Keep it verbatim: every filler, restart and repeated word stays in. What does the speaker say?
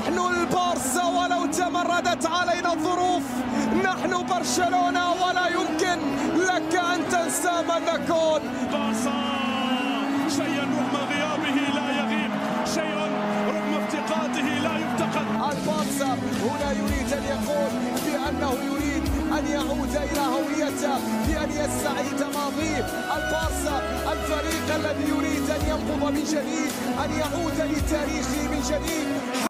نحن البارسا ولو تمردت علينا الظروف، نحن برشلونة ولا يمكن لك أن تنسى من نكون. بارسا شيء رغم غيابه لا يغيب، شيء رغم افتقاده لا يفتقد. البارسا هنا يريد أن يقول بأنه يريد أن يعود إلى هويته، بأن يستعيد ماضيه. البارسا الفريق الذي يريد أن ينقض من جديد، أن يعود لتاريخه من جديد.